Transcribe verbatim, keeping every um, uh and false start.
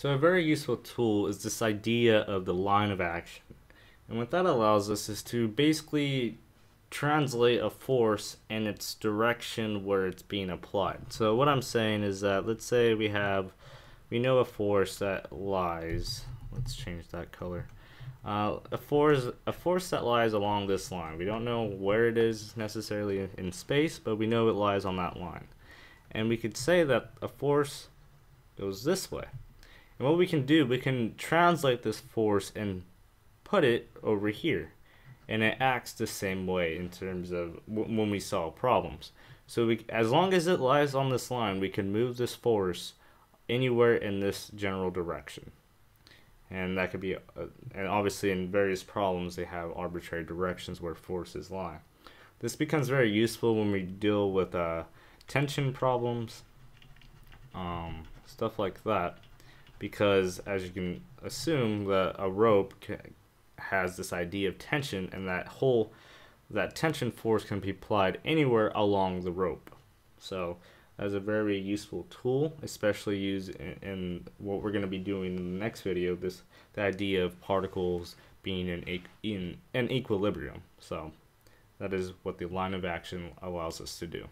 So a very useful tool is this idea of the line of action. And what that allows us is to basically translate a force and its direction where it's being applied. So what I'm saying is that, let's say we have, we know a force that lies, let's change that color, uh, a force a force that lies along this line. We don't know where it is necessarily in space, but we know it lies on that line. And we could say that a force goes this way. And what we can do, we can translate this force and put it over here. And it acts the same way in terms of when we solve problems. So we, as long as it lies on this line, we can move this force anywhere in this general direction. And that could be, uh, and obviously in various problems they have arbitrary directions where forces lie. This becomes very useful when we deal with uh, tension problems, um, stuff like that, because as you can assume, that a rope can, has this idea of tension, and that whole that tension force can be applied anywhere along the rope. So that's a very useful tool, especially used in, in what we're going to be doing in the next video, this the idea of particles being in in an equilibrium. So that is what the line of action allows us to do.